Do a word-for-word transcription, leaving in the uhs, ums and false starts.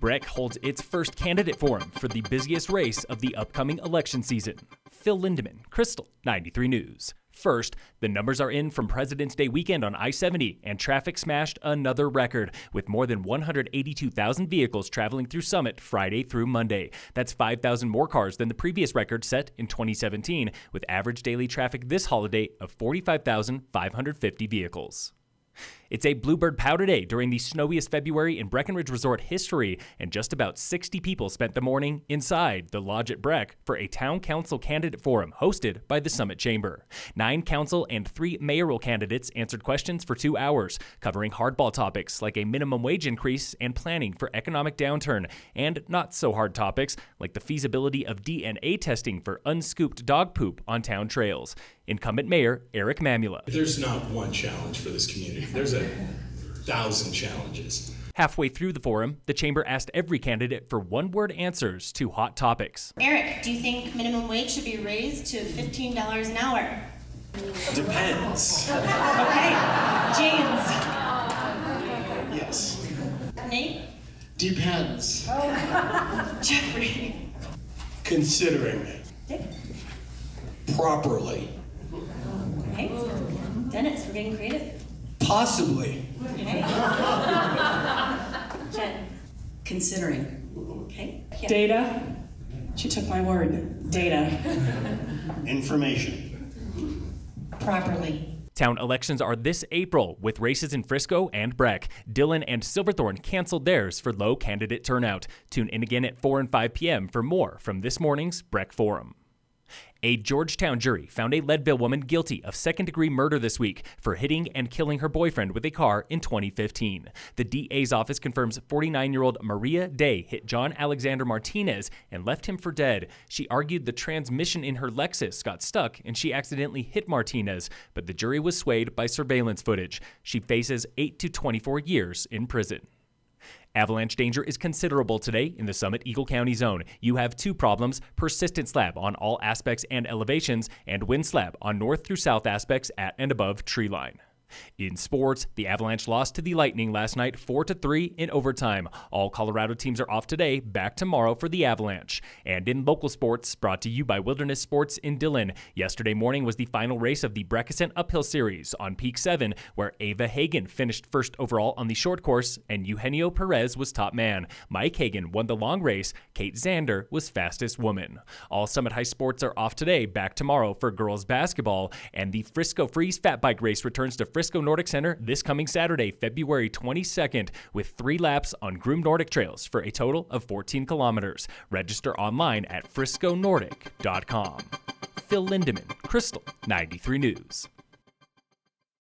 Breck holds its first candidate forum for the busiest race of the upcoming election season. Phil Lindeman, Crystal, ninety-three News. First, the numbers are in from President's Day weekend on I seventy, and traffic smashed another record, with more than one hundred eighty-two thousand vehicles traveling through Summit Friday through Monday. That's five thousand more cars than the previous record set in twenty seventeen, with average daily traffic this holiday of forty-five thousand five hundred fifty vehicles. It's a bluebird powder day during the snowiest February in Breckenridge Resort history, and just about sixty people spent the morning inside the lodge at Breck for a town council candidate forum hosted by the Summit Chamber. Nine council and three mayoral candidates answered questions for two hours, covering hardball topics like a minimum wage increase and planning for economic downturn, and not so hard topics like the feasibility of D N A testing for unscooped dog poop on town trails. Incumbent Mayor Eric Mamula. There's not one challenge for this community. There's a thousand challenges. Halfway through the forum, the chamber asked every candidate for one-word answers to hot topics. Eric, do you think minimum wage should be raised to fifteen dollars an hour? Depends. Okay. James. Yes. Nate? Depends. Oh. Jeffrey. Considering it. Dick? Properly. Okay. Dennis, we're getting creative. Possibly. Okay. Jen. Considering. Okay. Yeah. Data. She took my word. Data. Information. Properly. Town elections are this April, with races in Frisco and Breck. Dillon and Silverthorne canceled theirs for low candidate turnout. Tune in again at four and five p m for more from this morning's Breck Forum. A Georgetown jury found a Leadville woman guilty of second-degree murder this week for hitting and killing her boyfriend with a car in twenty fifteen. The D A's office confirms forty-nine-year-old Maria Day hit John Alexander Martinez and left him for dead. She argued the transmission in her Lexus got stuck and she accidentally hit Martinez, but the jury was swayed by surveillance footage. She faces eight to twenty-four years in prison. Avalanche danger is considerable today in the Summit Eagle County zone. You have two problems: persistent slab on all aspects and elevations, and wind slab on north through south aspects at and above tree line. In sports, the Avalanche lost to the Lightning last night four to three in overtime. All Colorado teams are off today, back tomorrow for the Avalanche. And in local sports, brought to you by Wilderness Sports in Dillon, yesterday morning was the final race of the Breckenridge Uphill Series on Peak seven, where Ava Hagen finished first overall on the short course, and Eugenio Perez was top man. Mike Hagen won the long race. Kate Zander was fastest woman. All Summit High sports are off today, back tomorrow for girls basketball, and the Frisco Freeze Fat Bike Race returns to Frisco Frisco Nordic Center this coming Saturday, February twenty-second, with three laps on groomed Nordic trails for a total of fourteen kilometers. Register online at Frisco Nordic dot com. Phil Lindeman, Crystal, ninety-three News.